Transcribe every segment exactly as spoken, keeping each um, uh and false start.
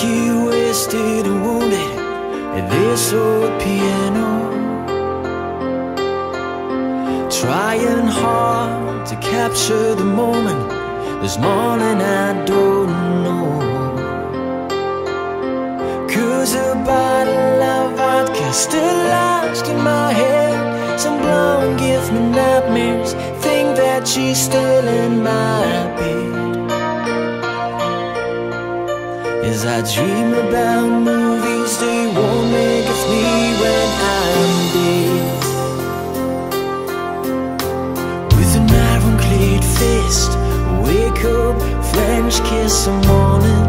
he wasted and wounded at this old piano, trying hard to capture the moment. There's more than I don't know, 'cause a bottle of vodka still lodged in my head. Some blonde gives me nightmares, think that she's still in my bed. As I dream about movies they won't make of me when I'm dead. With an iron-clad fist, wake up, French kiss the morning.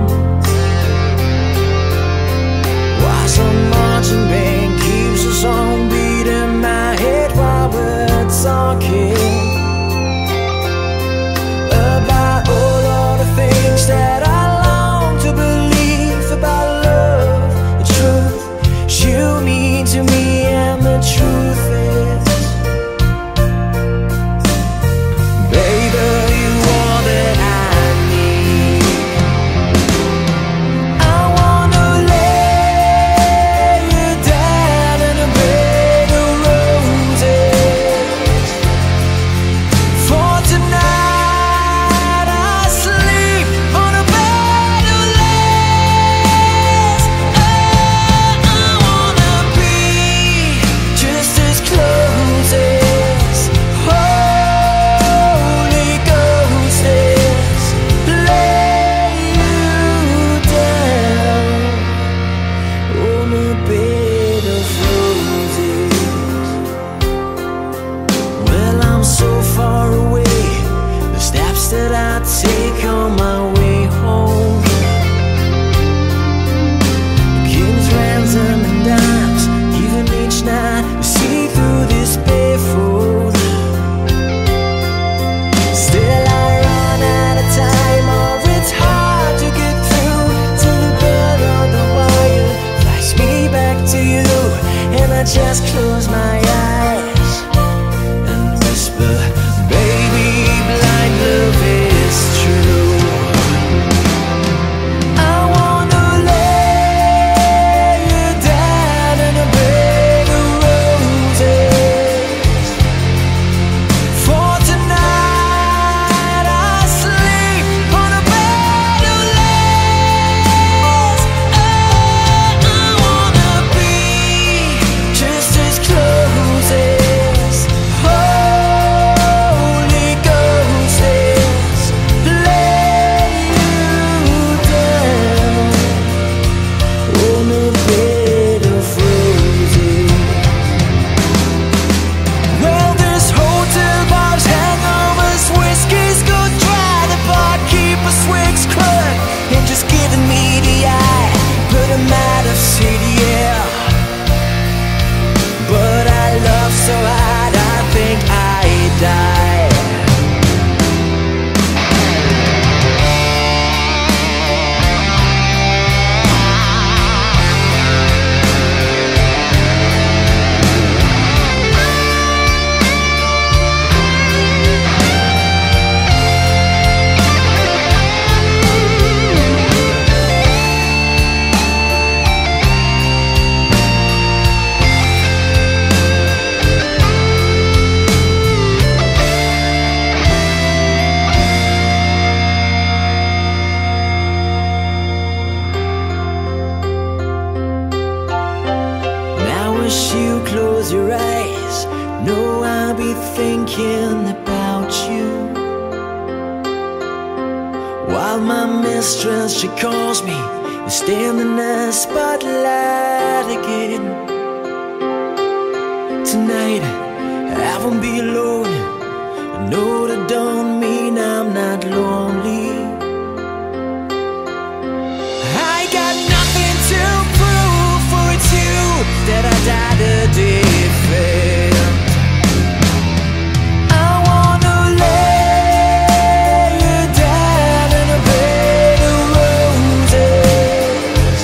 Why some marching band keeps us on beat in my head while we're talking about all of the things that I long to believe. To me, and the truth is, baby, you are that I need. I wanna lay you down in a bed of roses. For tonight, I sleep on a bed of lace. Oh, I want take on my way home. Kings, rams, and dimes, even each night we see through this barefoot. Still I run out of time, or it's hard to get through. Till the bird on the wire flies me back to you, and I just close my eyes and whisper, baby, blind love is true. You close your eyes, know I'll be thinking about you, while my mistress, she calls me, you stand in the spotlight again. Tonight I won't be alone. I know that don't mean I'm not lonely. I got nothing to prove, for it's you that I died a defend. I wanna lay you down in a bed of roses.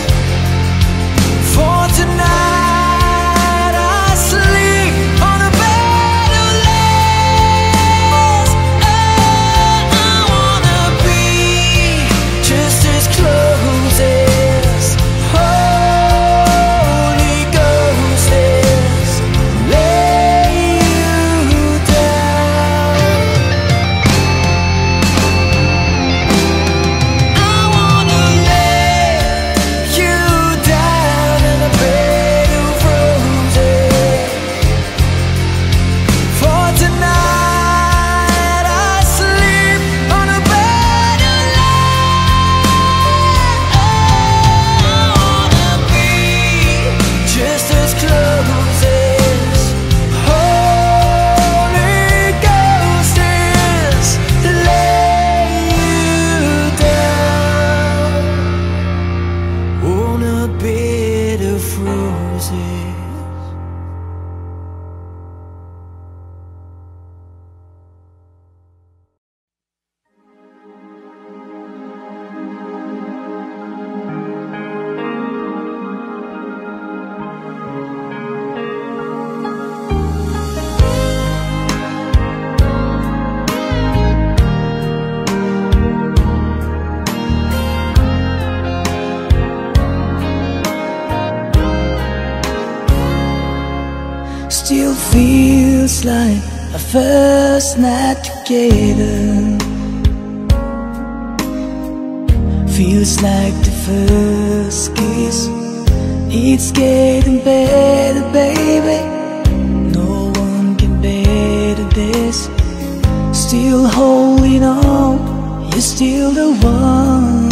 For tonight, I sleep on a bed of lace. Oh, I wanna be just as close as was like our first night together. Feels like the first kiss. It's getting better, baby. No one can better this. Still holding on, you're still the one.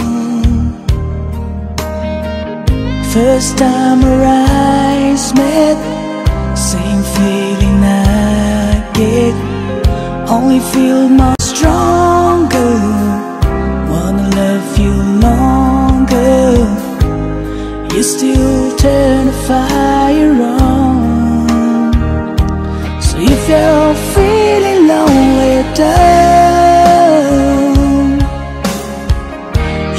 First time our eyes met, same feeling I get. Only feel much stronger. Wanna love you longer. You still turn the fire on. So if you're feeling lonely, down,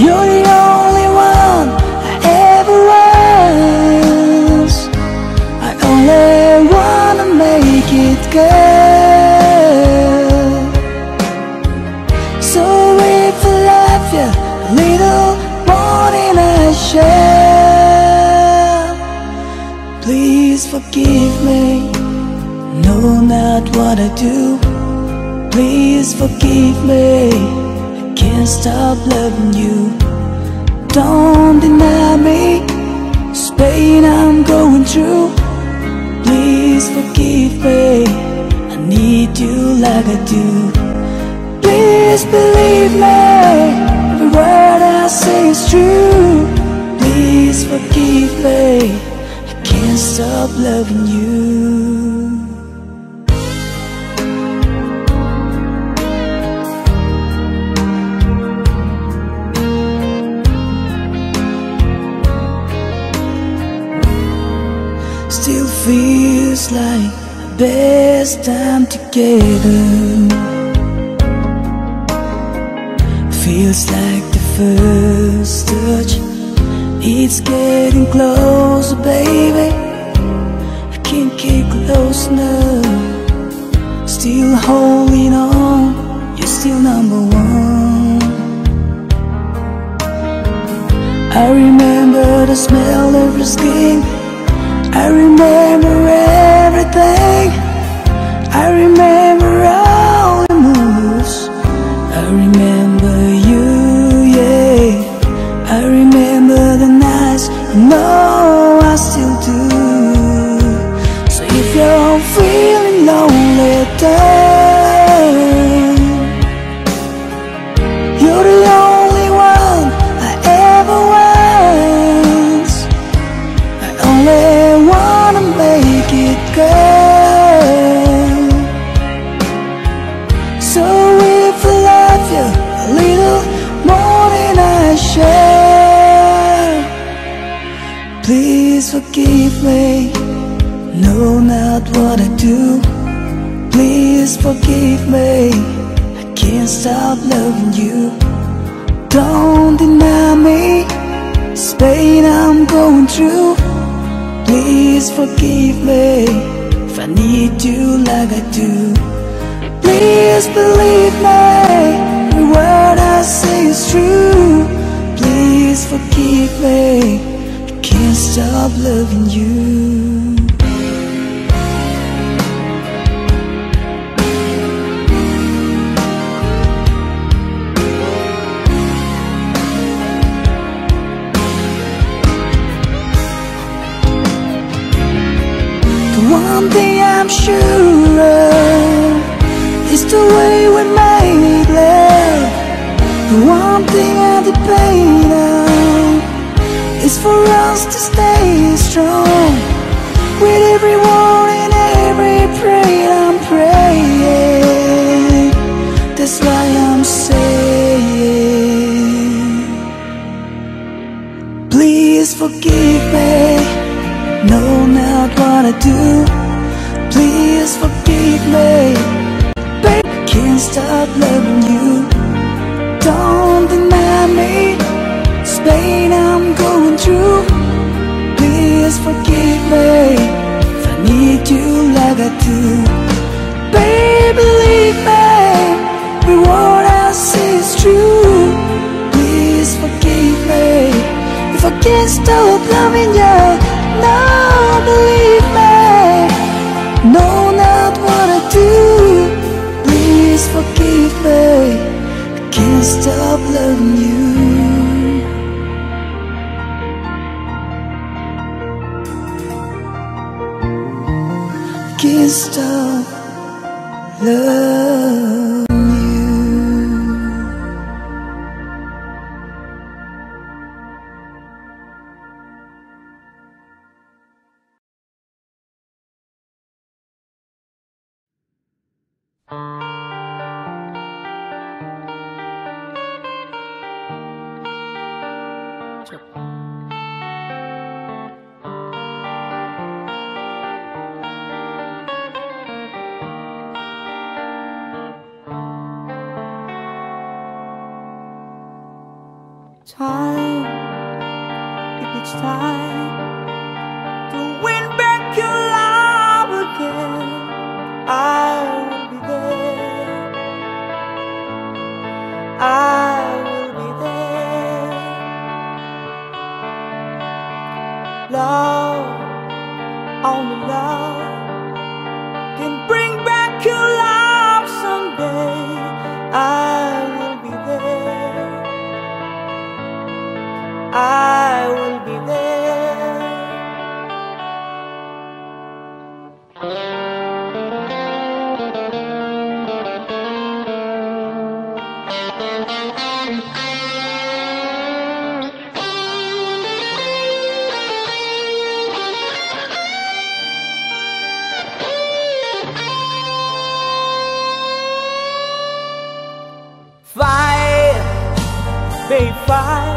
you're the only one I ever was. I only wanna make it, girl. So if I love you a little more than I shall, please forgive me. No, not what I do. Please forgive me, I can't stop loving you. Don't deny me, this pain I'm going through. Please forgive me, I need you like I do. Please believe me, every word I say is true. Please forgive me, I can't stop loving you. Still feels like the best time together. Feels like the first touch. It's getting closer, baby. I can't get close enough. Still holding on, you're still number one. I remember the smell of your skin. I remember everything. I remember all the moves. I remember you, yeah. I remember the nights. No, I still do. So if you're feeling lonely, then you're the only one I ever was. I only girl. So if I love you a little more than I shall, please forgive me. No, not what I do. Please forgive me, I can't stop loving you. Don't deny me, this pain I'm going through. Please forgive me, if I need you like I do. Please believe me, every word I say is true. Please forgive me, I can't stop loving you. One thing I'm sure of is the way we made love. The one thing I depend on is for us to stay strong. With every word and every prayer I'm praying. That's why I'm saying, please forgive me. No, not what I do. Please forgive me, babe, I can't stop loving you. Don't deny me, this pain I'm going through. Please forgive me, if I need you like I do. Babe, believe me, every word I say is true. Please forgive me, if I can't stop loving you. No, believe me, no, not what I time, if it's time to win back your love again, I will be there, I will be there. Love, only love can bring back your love someday. I I will be there. Fight, babe, fight.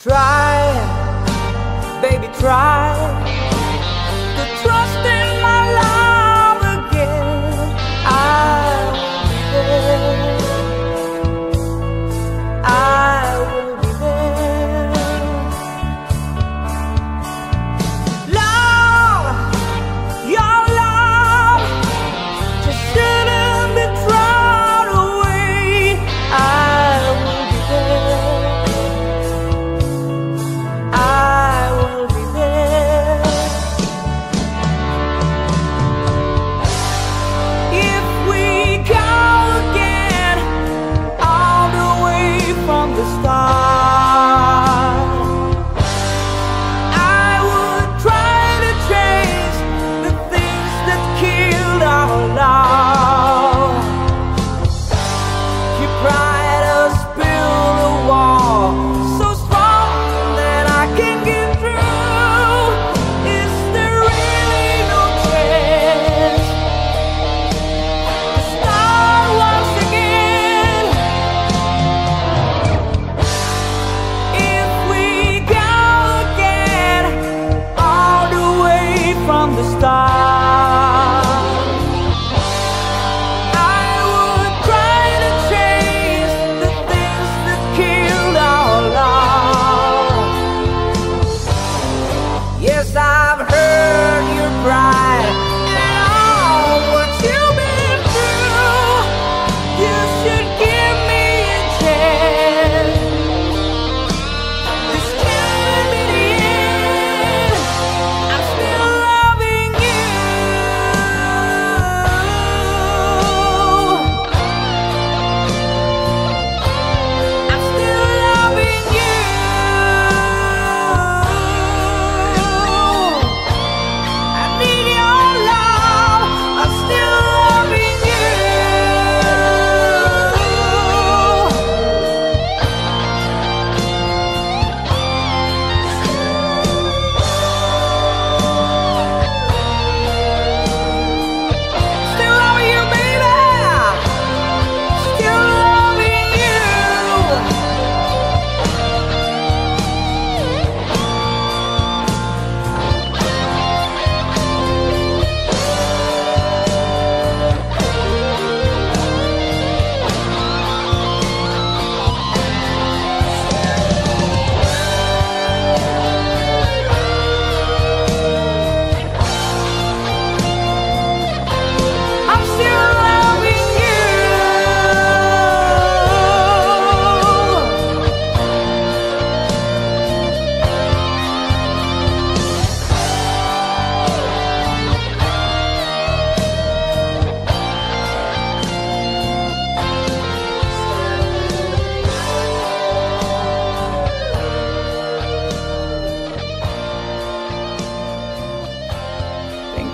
Try, baby, try to trust in my love again. I will be there, I will be there. Love, your love just shouldn't be thrown away. I will be there, I will be there.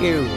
you.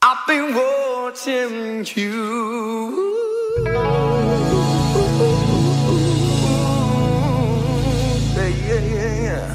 I've been watching you. Yeah, yeah, yeah, yeah.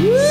Woo!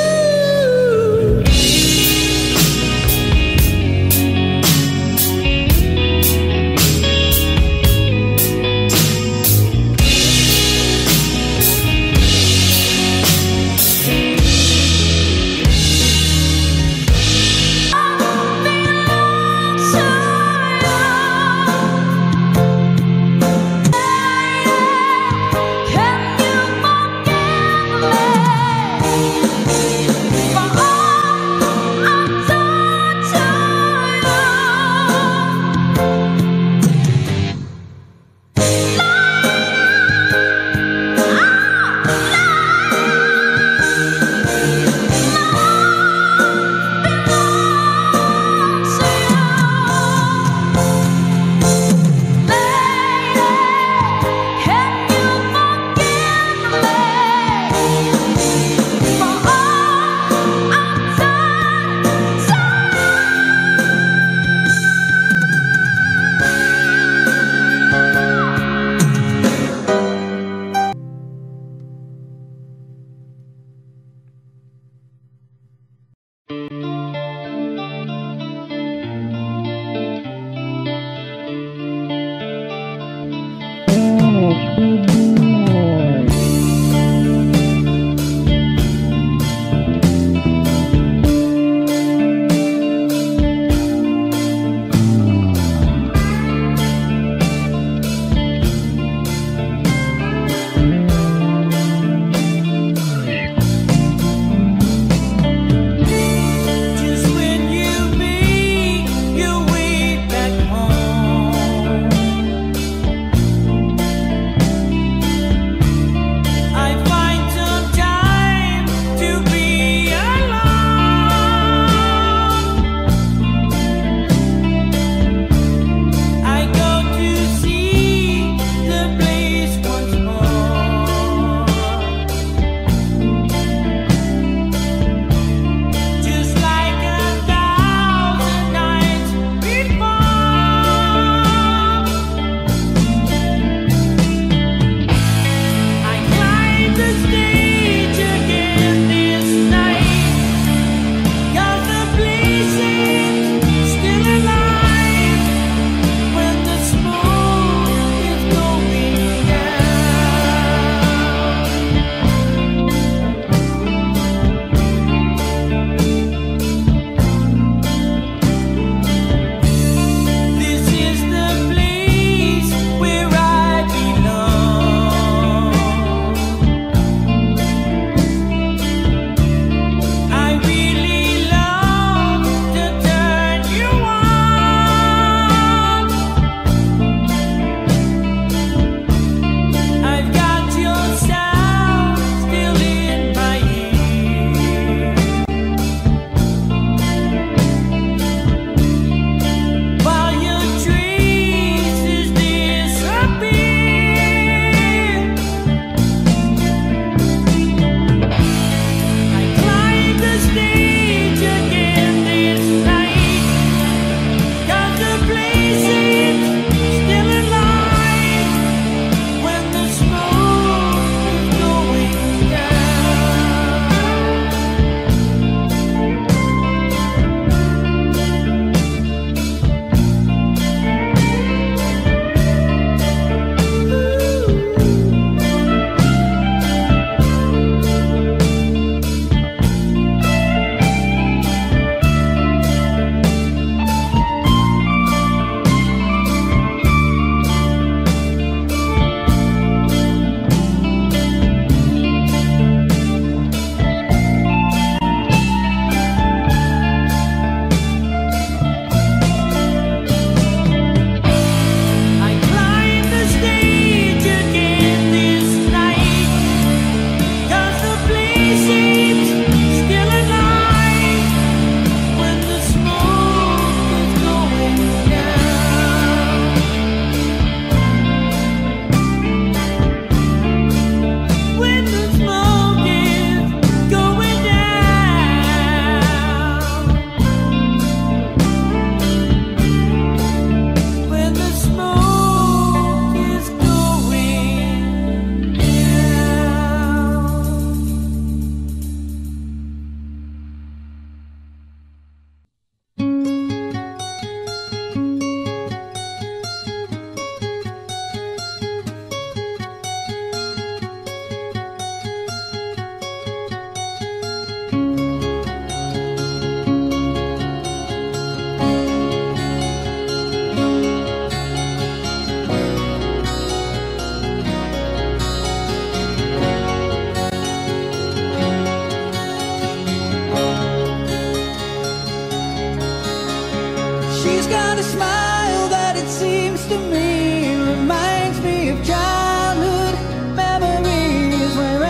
the smile that it seems to me reminds me of childhood memories, where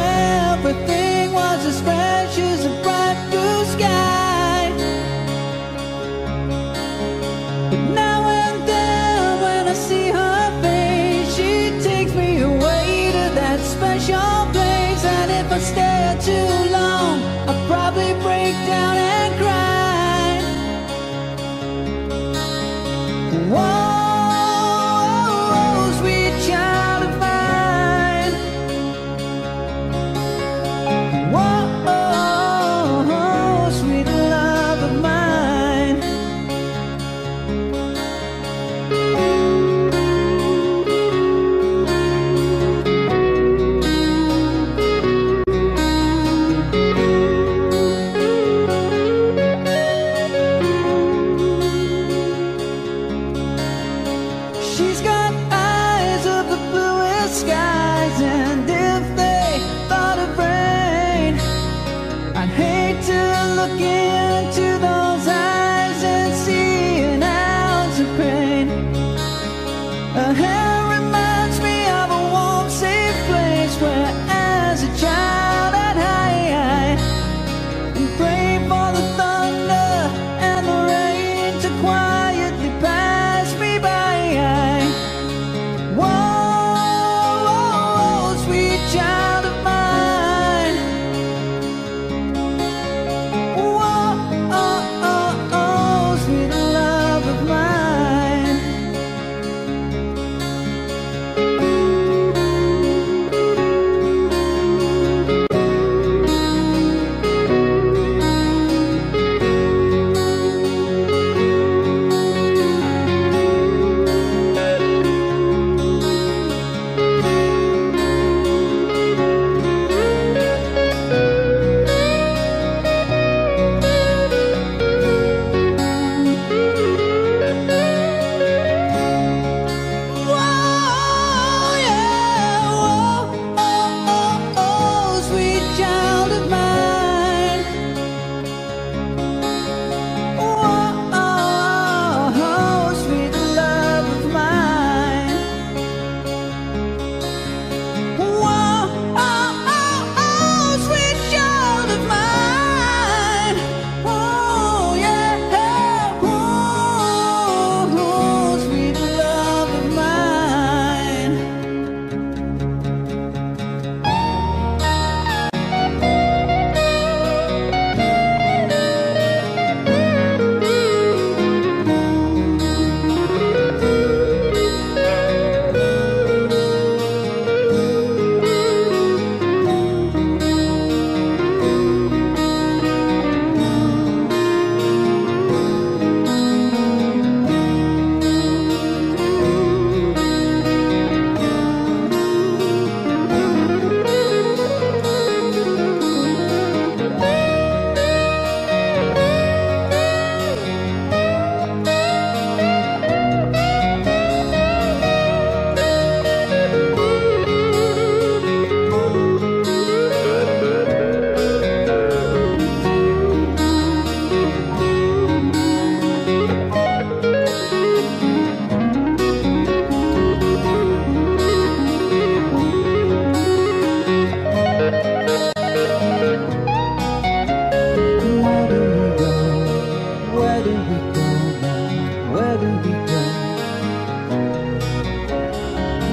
everything was as fresh as a bright blue sky. But now and then when I see her face, she takes me away to that special place. And if I stare too long, I'll probably break down and cry. Whoa, oh, oh, sweet child of mine. Whoa, oh, oh, sweet love of mine. She's got eyes of the bluest skies, and if they thought of rain, I'd hate to look into those eyes and see an ounce of pain. Her hair reminds me of a warm, safe place where, as a child, I'd hide and pray for the thunder and the rain to quietly pass me by.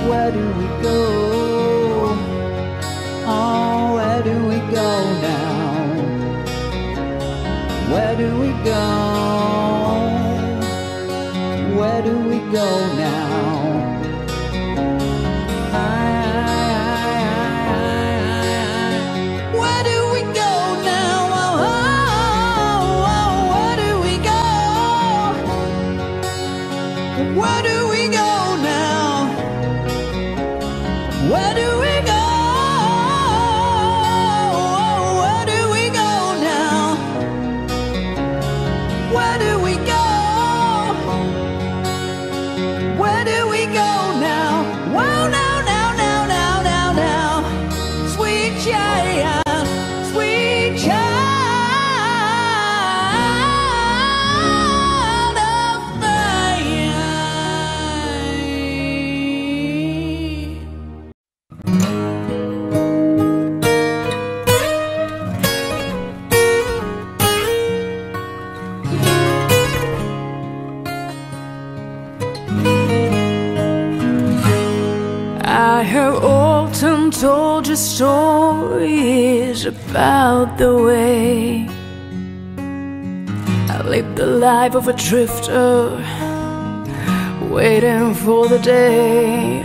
Where do we go? Oh, where do we go now? Where do we go? Where do we go now? Where do we go? Where do we go now? Where do we go? Where do we the story is about the way I lived the life of a drifter, waiting for the day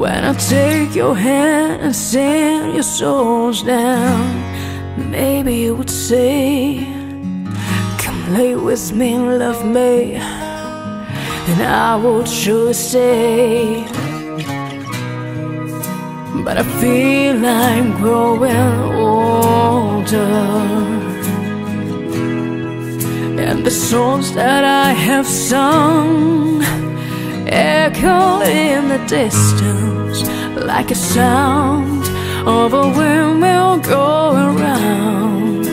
when I take your hand and send your souls down. Maybe you would say, come lay with me and love me, and I would surely stay. But I feel I'm growing older, and the songs that I have sung echo in the distance like a sound of a windmill going round.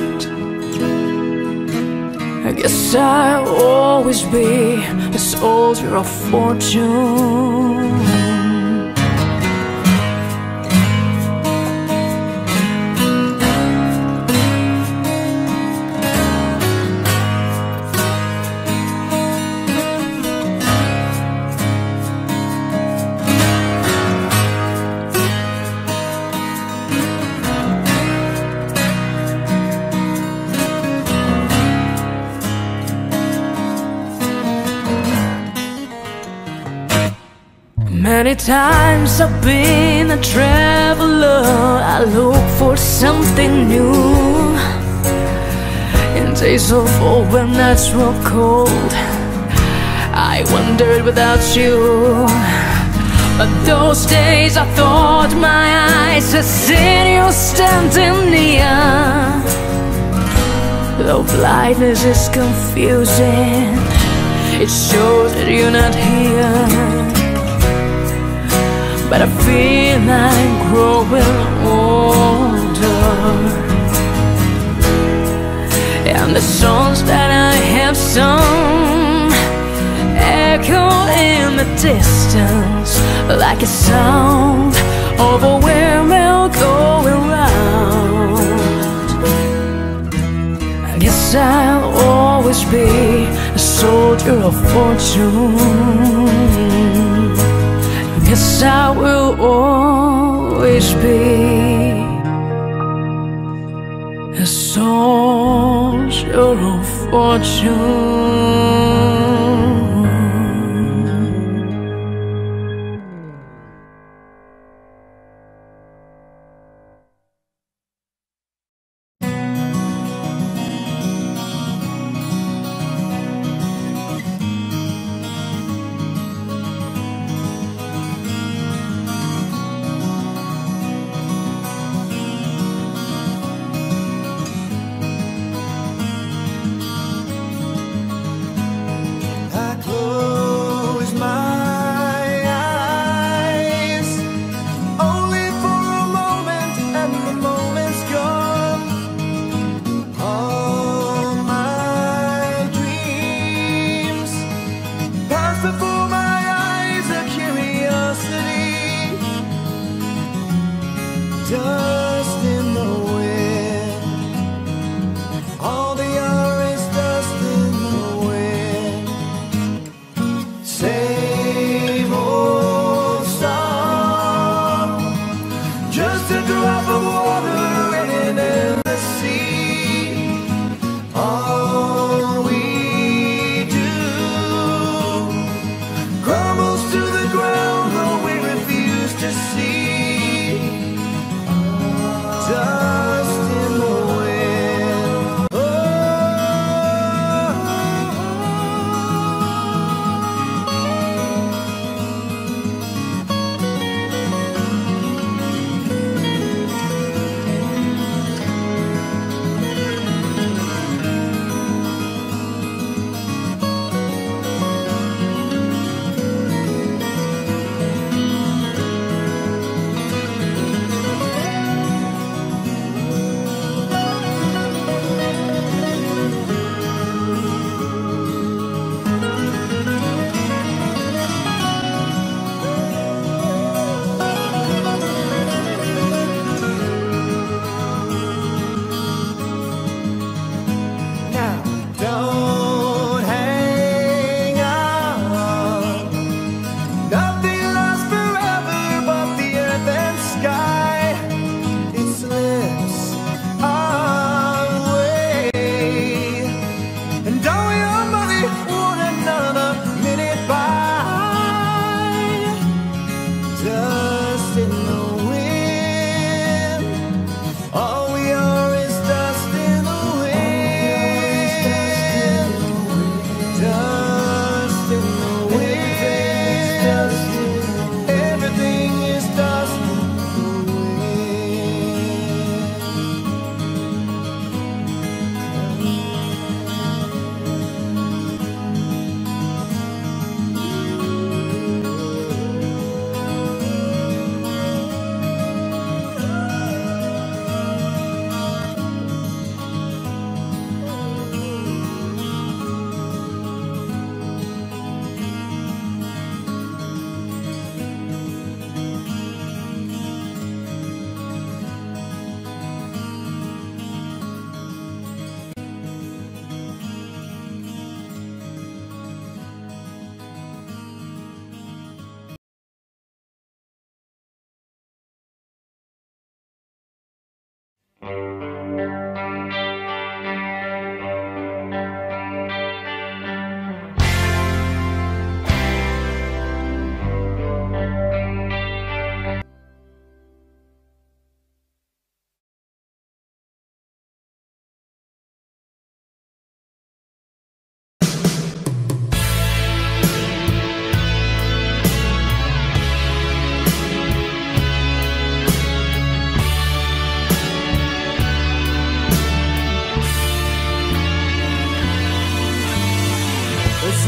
I guess I'll always be a soldier of fortune. Many times I've been a traveler, I look for something new. In days of old when nights were cold, I wandered without you. But those days I thought my eyes had seen you standing near. Though blindness is confusing, it shows that you're not here. But I feel I'm growing older, and the songs that I have sung echo in the distance like a sound of a windmill going round. I guess I'll always be a soldier of fortune. Yes, I will always be a soldier of fortune.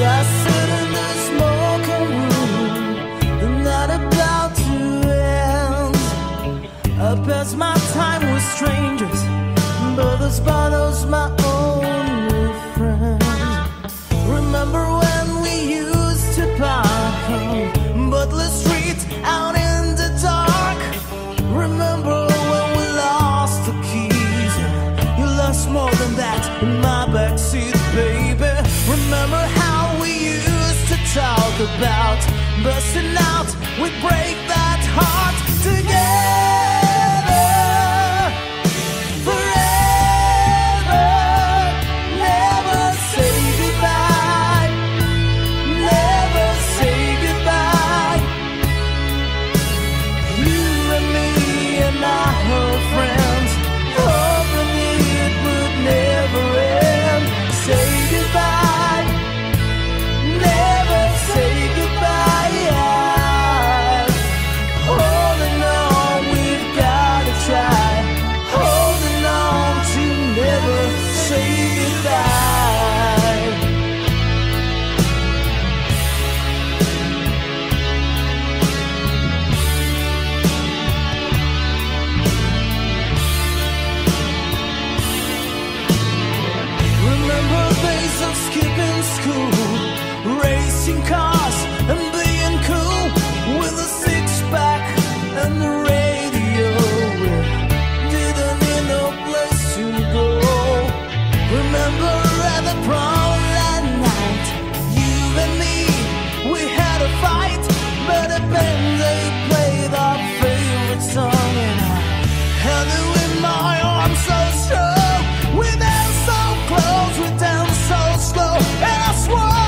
I sit in the smoking room, the night about to end. I pass my time with strangers, but this bottle's my only friend. Remember when we used to park on Butler Street out in the dark? Remember when we lost the keys? You lost more than that in my backseat, baby. Remember how talk about busting out, we break that heart together forever. Never say goodbye, never say goodbye. You and me and my old friends, hoping it would never end. Say goodbye, never so close, we dance so slow, and I swore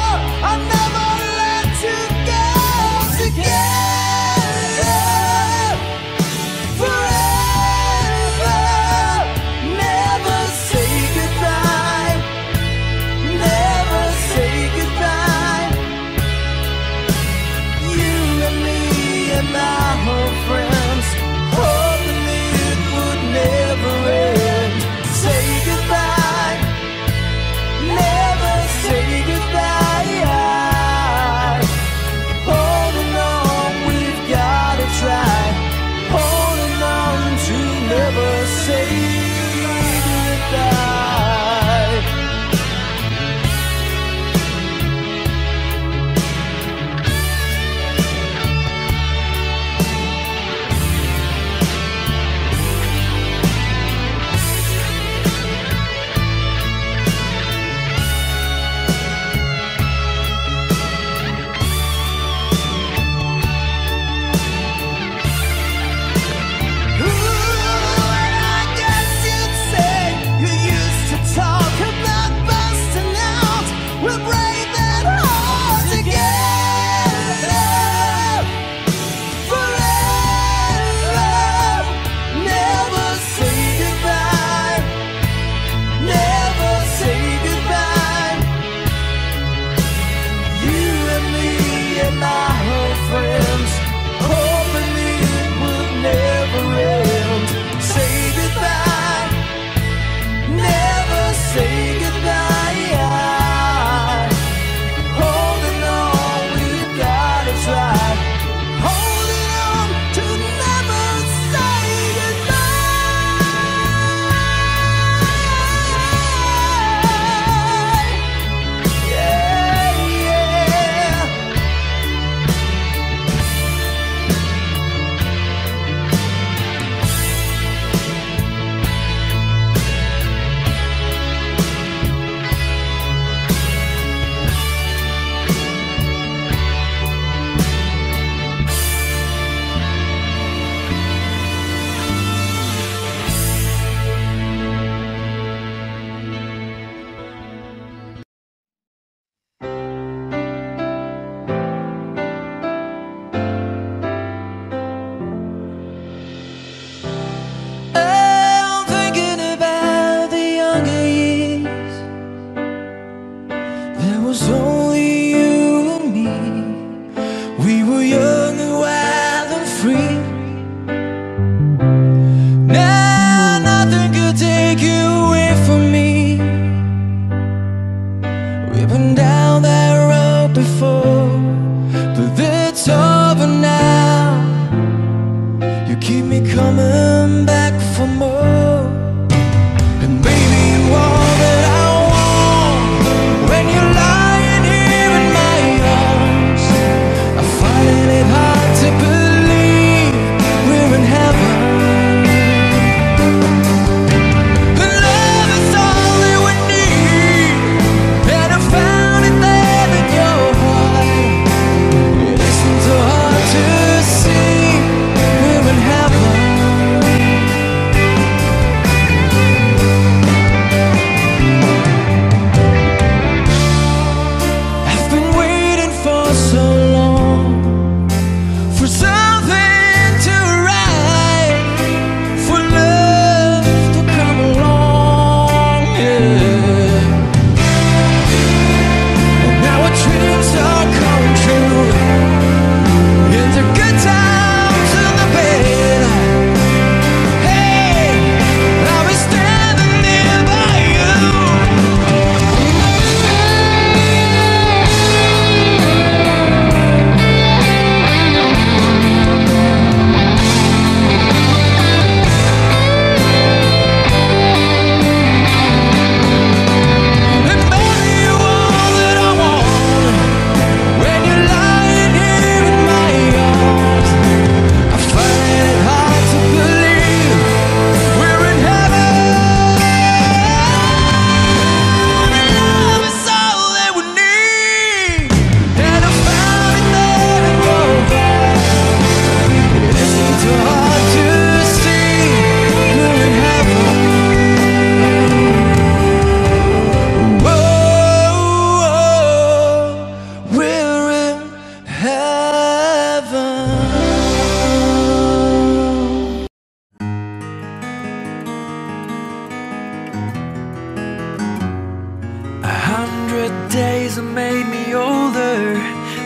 years have made me older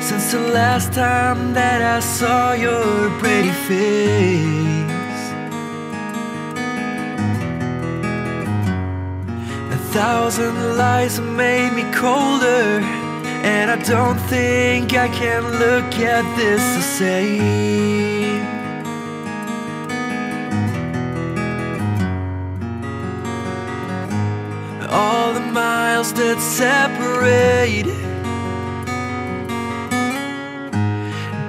since the last time that I saw your pretty face. A thousand lies have made me colder, and I don't think I can look at this the same. All the miles that separate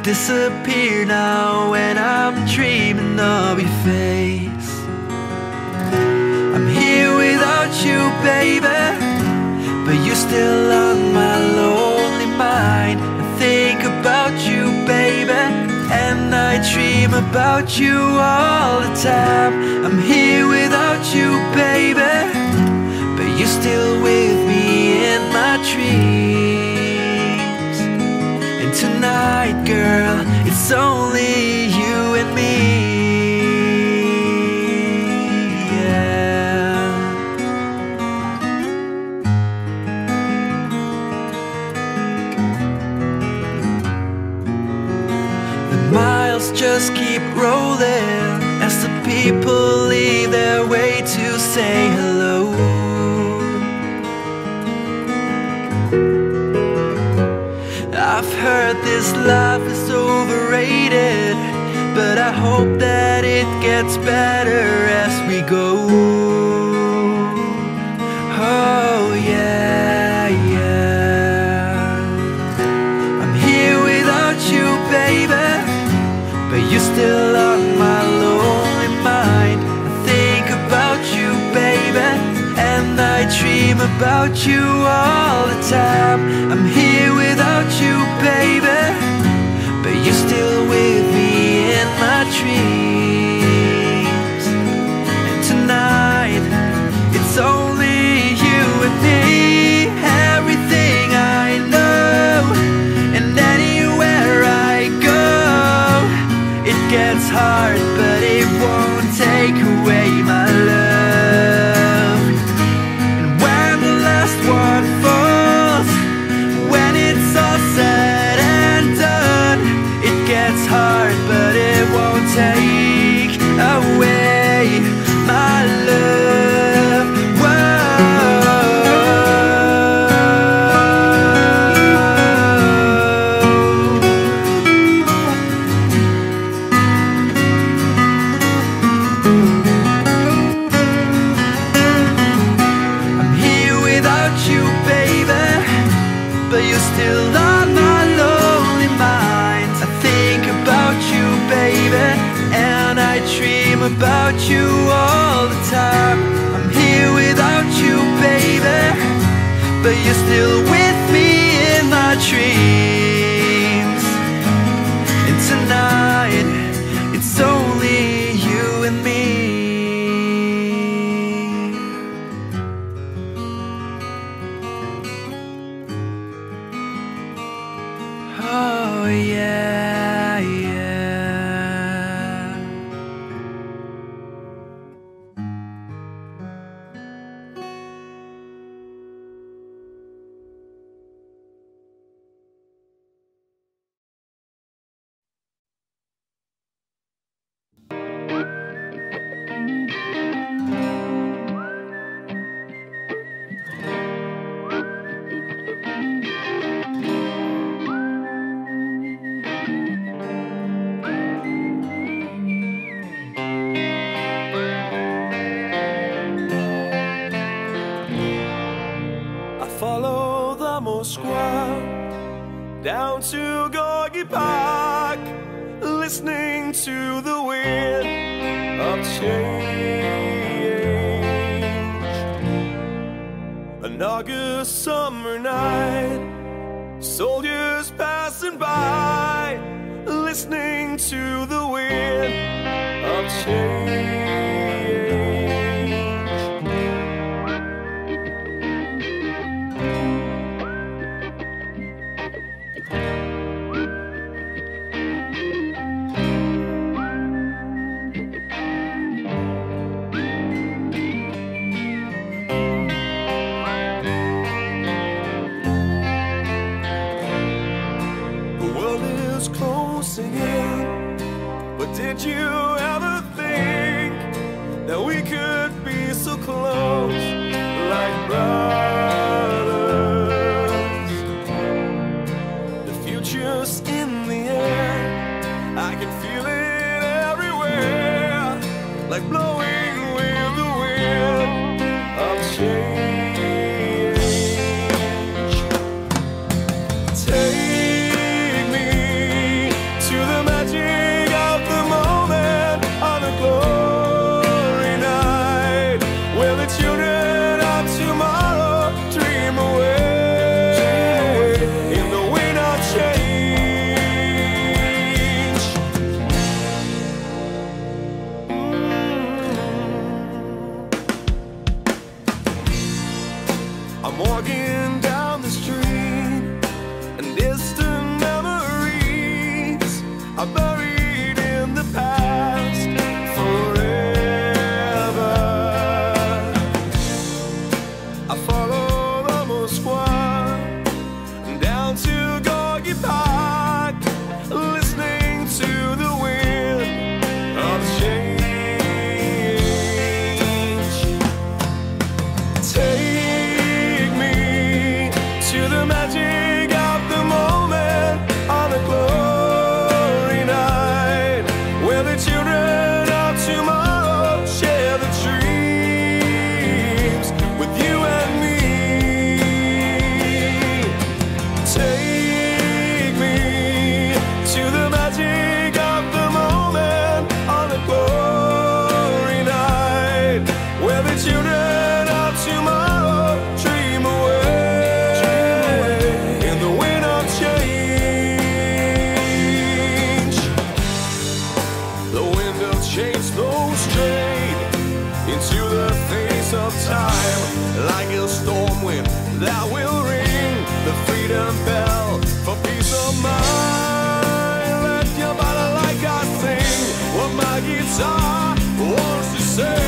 disappear now when I'm dreaming of your face. I'm here without you, baby, but you're still on my lonely mind. I think about you, baby, and I dream about you all the time. I'm here without you, baby, but you're still with me in my dreams. And tonight, girl, it's only you and me. Miles just keep rolling as the people leave their way to say hello. I've heard this life is overrated, but I hope that it gets better as we go. Oh yeah, yeah. I'm here without you, baby, but you're still on my lonely mind. I think about you, baby, and I dream about you all the time. I'm here without you, baby, but you're still with me in my dreams. And tonight, it's only you and me. Everything I know, and anywhere I go, it gets hard, but it won't take away my love. And when the last one falls, when it's all said and done, it gets hard, but it won't take away my love. About you all the time. I'm here without you, baby, but you're still with me in my dreams. And tonight, it's only you and me. Oh yeah. Down to Gorky Park, listening to the wind of change. An August summer night, soldiers passing by, listening to the wind of change. I'm walking down the street, and distant memories are buried in the past forever. I follow the Moskwa down to Gorky Park, listening to the wind of change. Take into the face of time, like a storm wind that will ring the freedom bell for peace of mind. Let your body like I sing what my guitar wants to say.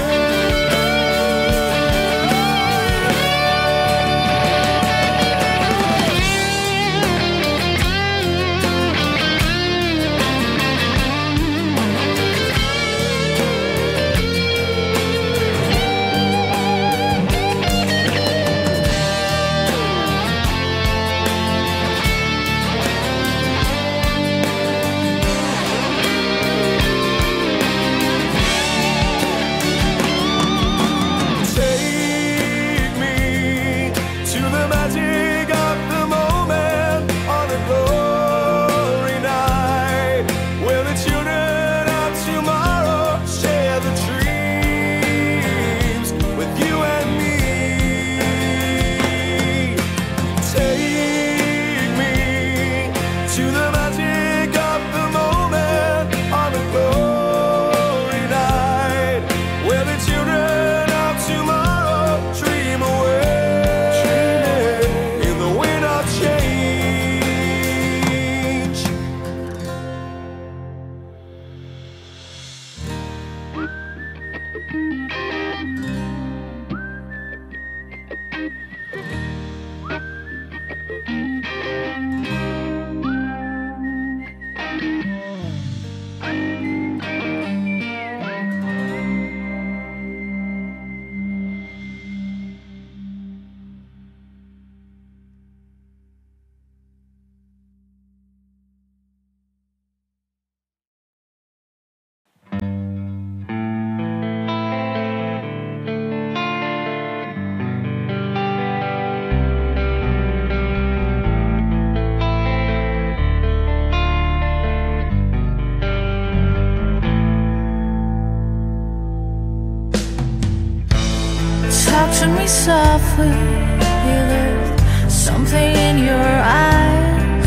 Touching me softly, you lose something in your eyes.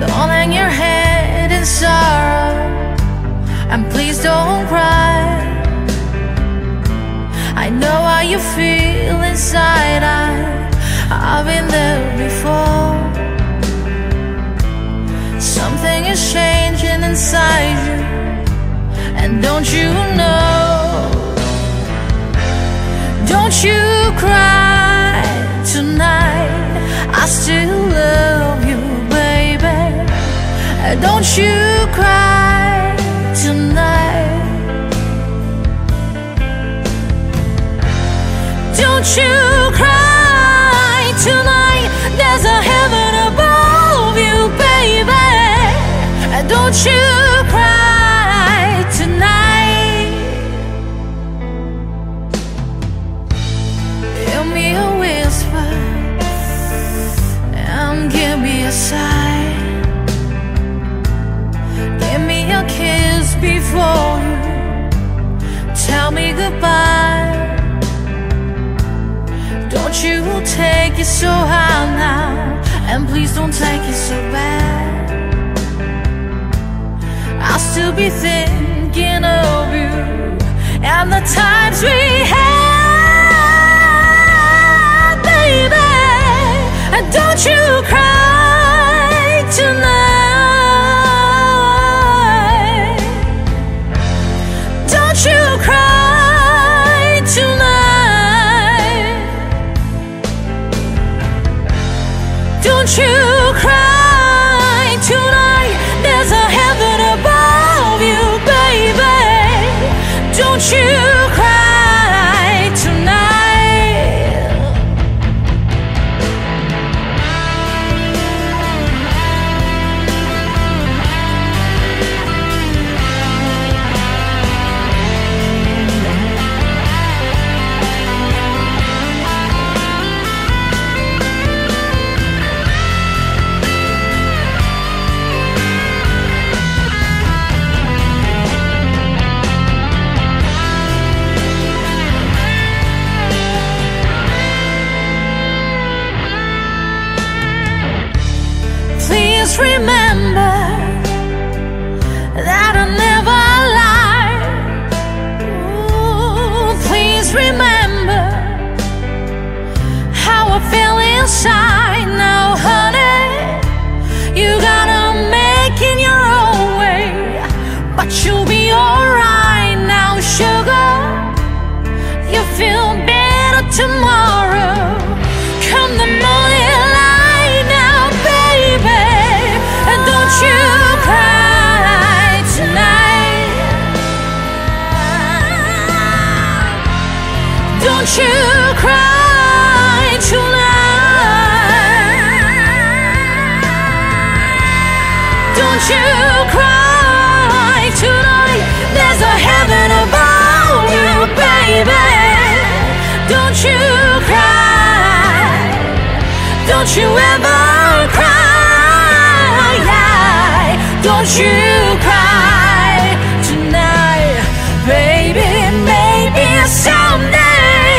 Don't hang your head in sorrow, and please don't cry. I know how you feel inside, I, I've been there before. Something is changing inside you, and don't you know? Don't you cry tonight, I still love you, baby. Don't you cry tonight. Don't you cry tonight, there's a heaven above you, baby. Don't you cry tonight. Give me a sigh, give me a kiss before you tell me goodbye. Don't you take it so hard now, and please don't take it so bad. I'll still be thinking of you and the times we had. Don't you cry tonight, there's a heaven above you, baby. Don't you cry tonight. Remember that I never lied. Ooh, please remember how I feel inside. Now honey, you gotta make it your own way, but you'll be alright. Now sugar, you feel better tomorrow. Come the morning light now, baby. Don't you cry tonight. Don't you cry tonight. Don't you cry tonight. There's a heaven above you, baby. Don't you cry. Don't you ever cry. Don't you cry tonight, baby, maybe someday.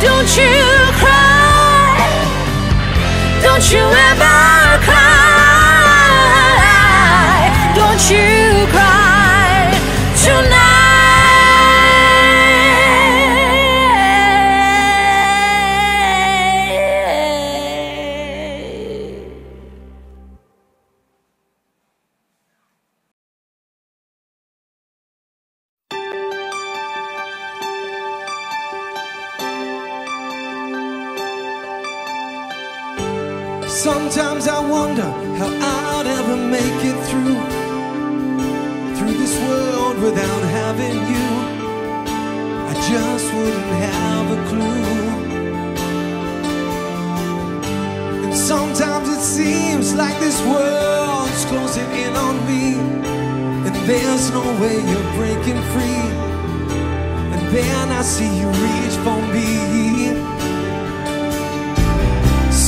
Don't you cry. Don't you ever cry. Don't you cry tonight. Sometimes I wonder how I'd ever make it through Through this world without having you. I just wouldn't have a clue. And sometimes it seems like this world's closing in on me, and there's no way you're breaking free. And then I see you reach for me.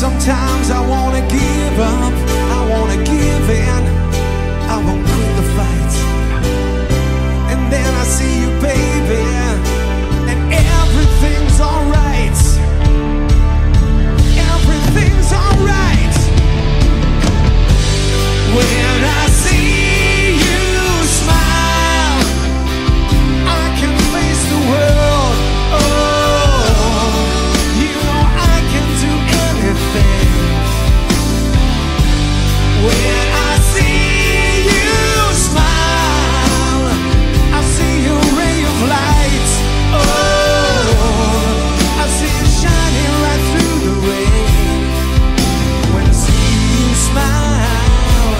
Sometimes I wanna give up, I wanna give in, I won't quit the fight. And then I see you, baby, and everything's alright. Everything's alright. When I see you smile, I can face the world. Oh, when I see you smile, I see a ray of light. Oh, I see it shining right through the rain. When I see you smile,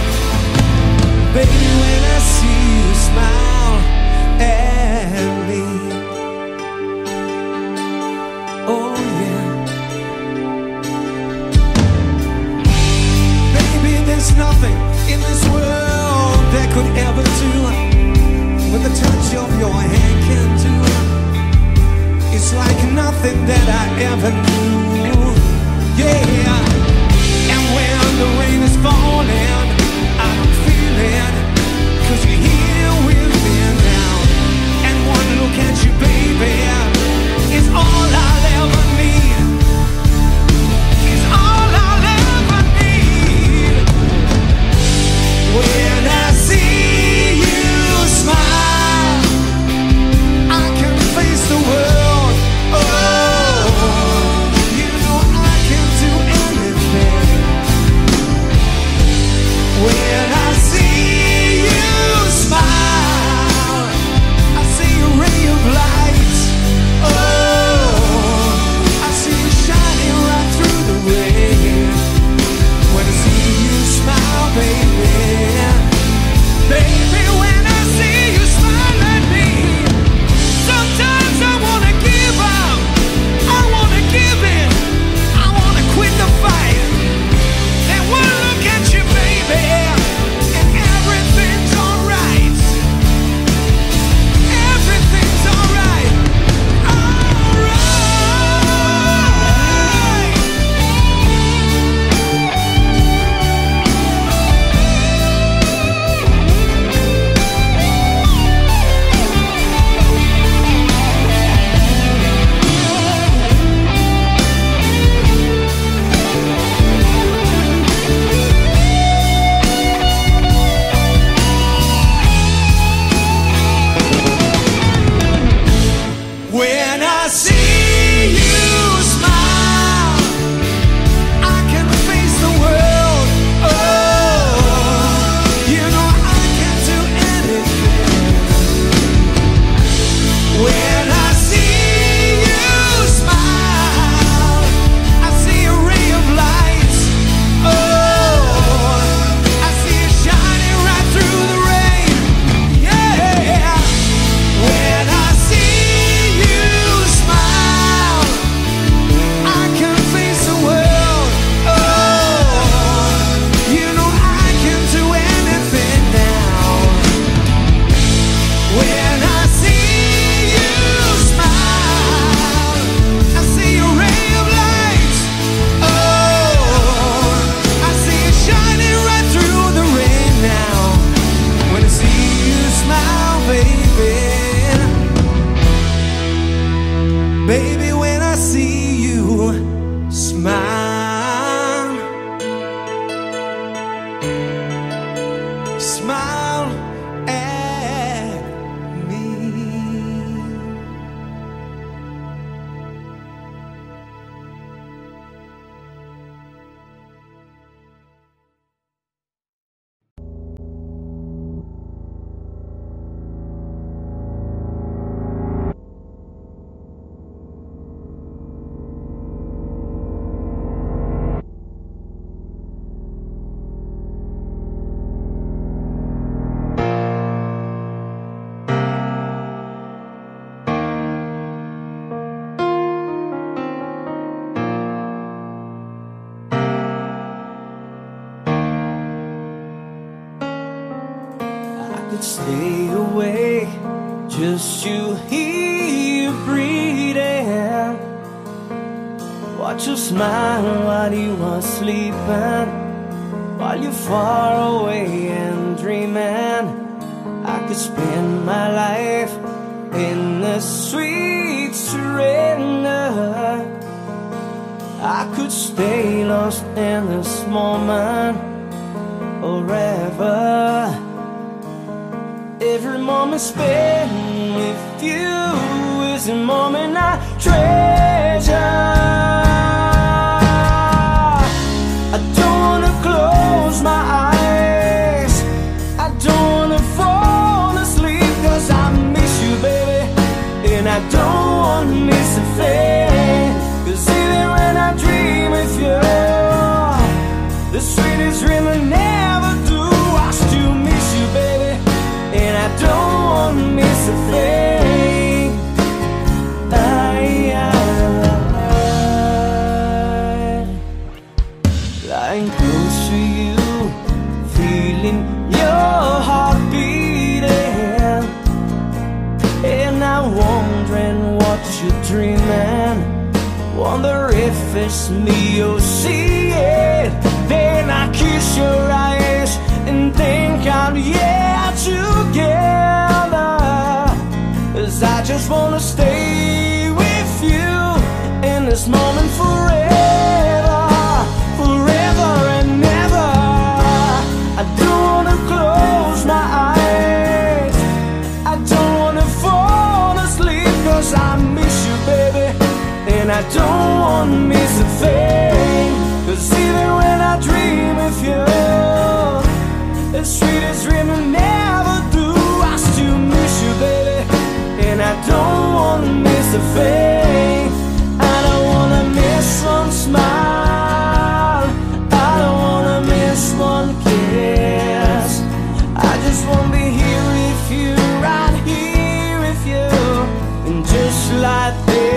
baby, when I see you smile at me. Oh yeah. There's nothing in this world that could ever do what the touch of your hand can do. It's like nothing that I ever knew. Yeah. And when the rain is falling, I don't feel it, 'cause you're here with me now. And one look at you, baby, is all I'll ever need. It's all I'll ever need. When I see you smile, I can face the world. Oh, you know I can do anything. When I see you smile, could stay away just to hear you breathing. Watch you smile while you are sleeping, while you're far away and dreaming. I could spend my life in the sweet surrender. I could stay lost in this moment forever. Every moment spent with you is a moment I treasure. I don't wanna close my eyes, I don't wanna fall asleep, 'cause I miss you, baby, and I don't wanna miss a thing. 'Cause even when I dream with you, the sweetest dream I never do. I still miss you, baby, and I don't wanna miss a thing. I, I, I, lying close to you, feeling your heart beating, and I'm wondering what you're dreaming. Wonder if it's me you'll see it. Then I kiss your eyes and think I'm yeah together. 'Cause I just wanna stay with you in this moment forever, forever and ever. I don't wanna close my eyes, I don't wanna fall asleep, 'cause I miss you, baby, and I don't wanna miss a thing. 'Cause even when I dream of you, the sweetest dream I never do. I still miss you, baby, and I don't wanna miss a thing. I don't wanna miss one smile, I don't wanna miss one kiss. I just wanna be here with you, right here with you, and just like this.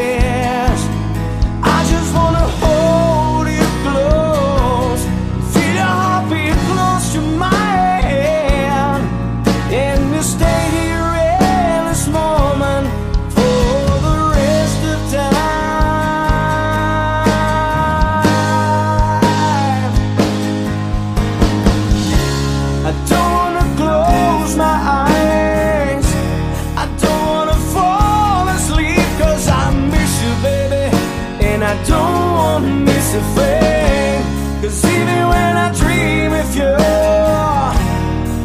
Thing. 'Cause even when I dream of you,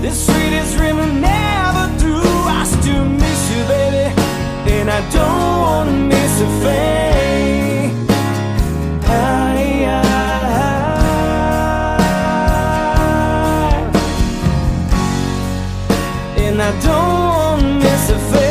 the sweetest dream I never do. I still miss you, baby, and I don't wanna miss a thing. I, I, and I don't wanna miss a thing.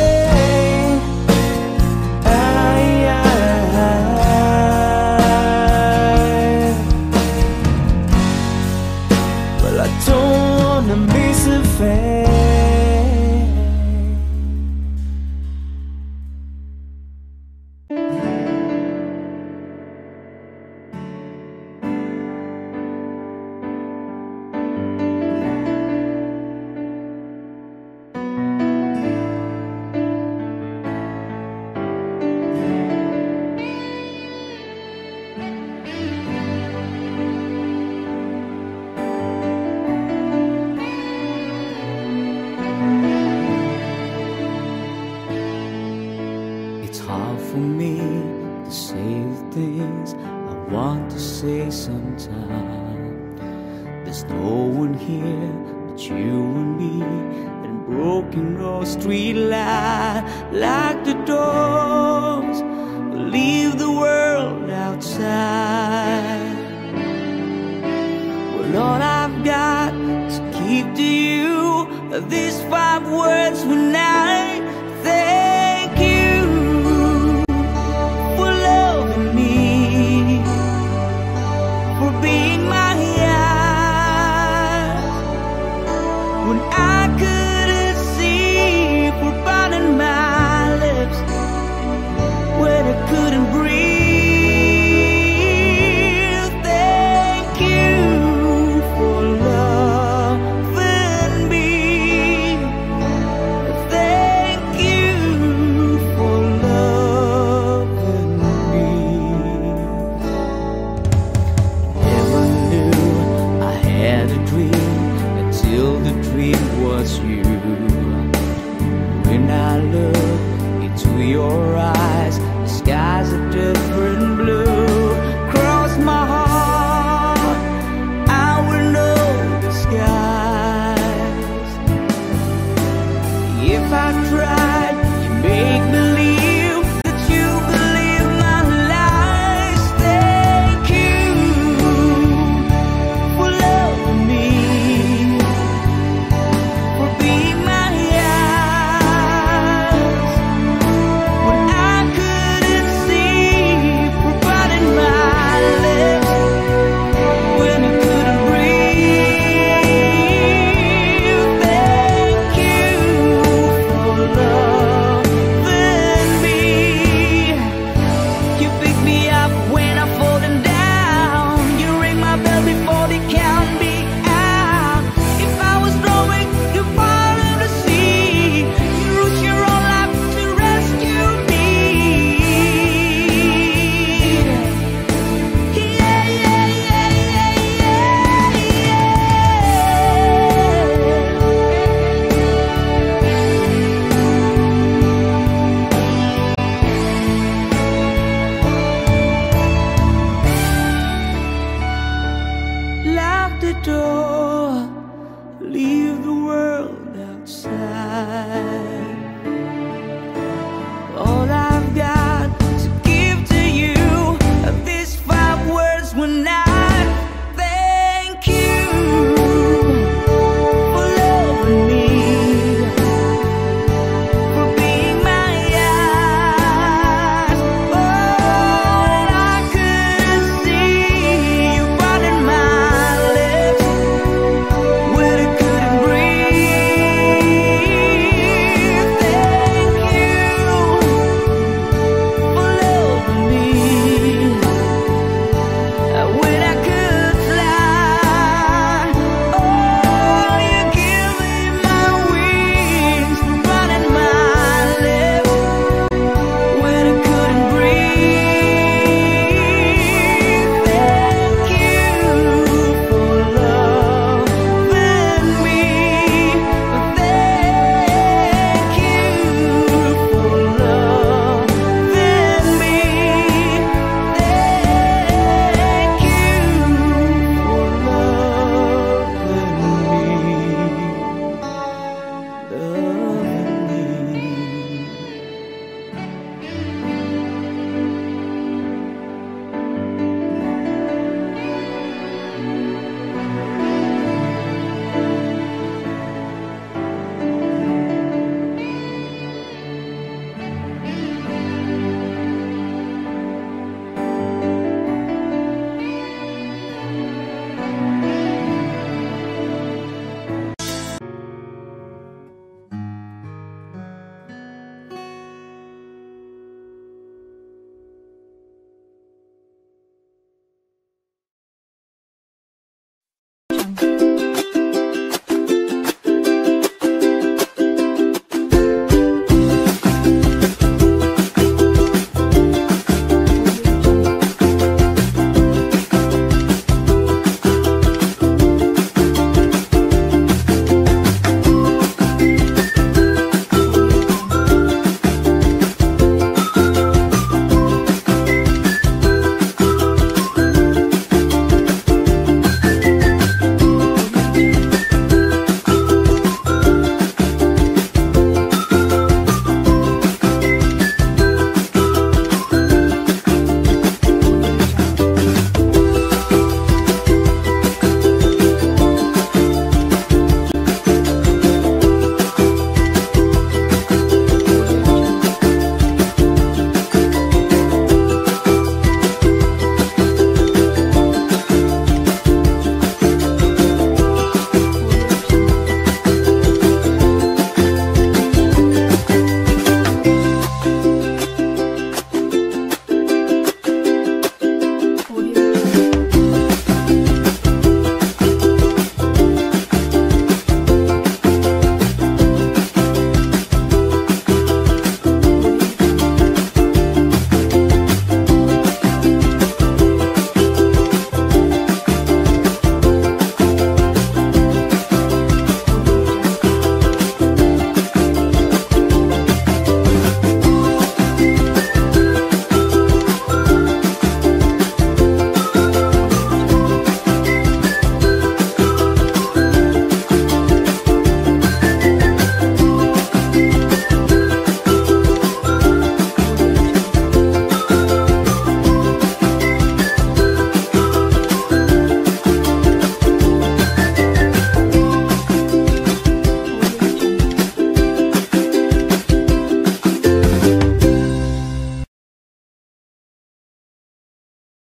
These five words were now